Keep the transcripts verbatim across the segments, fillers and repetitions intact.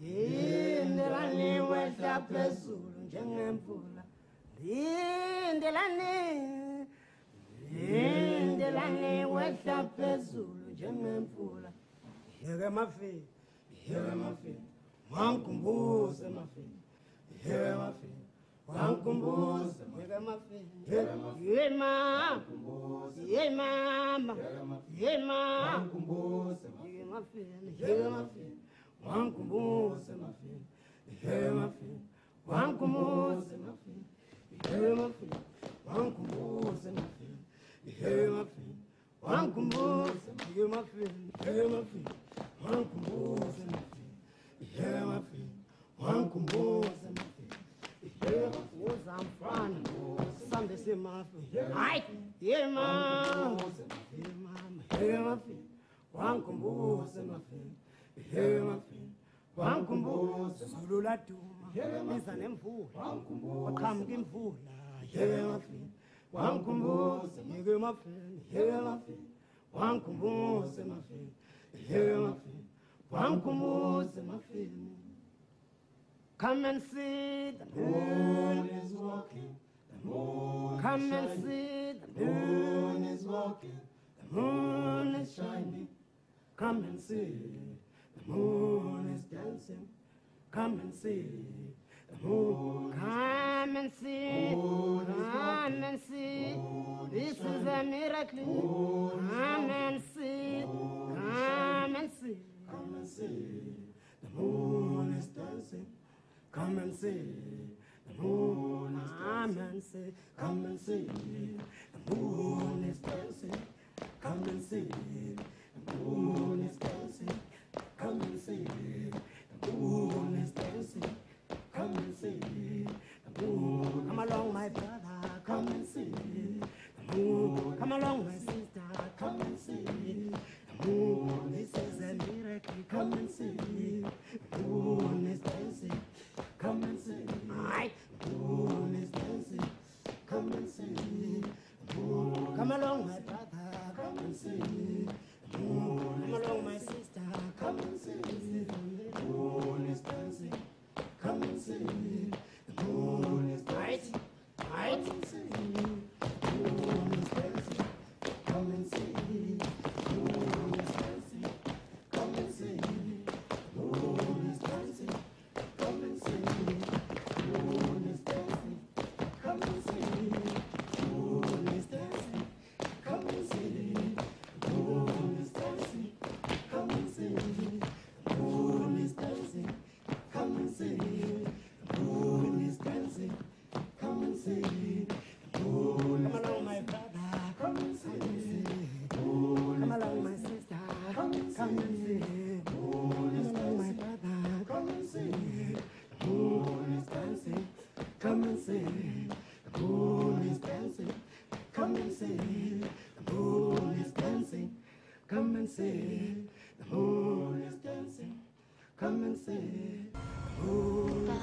Nirani Nirani was a person, Jangampula. Nirani Nirani was a person, Jangampula. Here am I feet, here am I feet, one combos and my feet. Here am I feet, one combos and my feet. Here am I feet, here am I feet, here am I feet, here am I feet. Here my feet, one combos and my feet. Here my feet, one combos and my feet. Here my feet, one combos and my feet. Here my feet, one combos and here my feet. Here my feet, one combos and my feet. Here my feet, one combos and my feet. Here was I'm fun. Sunday say my feet. I hear my feet. Here my feet. One combos and my feet, here my feet. One combos, Zulula too, is an empty. One combos, come in full, here my feet. One combos, here my feet, here my feet. One combos and my feet, here my feet. One combos and my feet. Come and see the moon is walking. The moon. Come and see the moon is walking. The moon is shining. Come and see, the moon is dancing. Come and see, the moon is dancing. Come and see, come and see, this is a miracle. Come and see, come and see, come and see, the moon is dancing. Come and see, the moon is dancing. Come and see, the moon is dancing. Come and see. The moon is dancing, come and see. The moon is dancing, come and see. The moon, come along, my brother, come and see. The moon, come along, my sister, come and see. The moon, this is a miracle, come and see. The moon is dancing, come and see. The moon is dancing, come and see. The moon, come along, my brother, come and see. Come along, my sister, come and see. The moon is dancing, come and see. The moon is dancing, come and see. The moon is dancing, come and see. The moon is dancing, come and see. The moon is dancing, come and see. The moon is dancing, come and see. The moon is dancing, come and see. Come and see. Bye.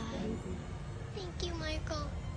Thank you, Michael.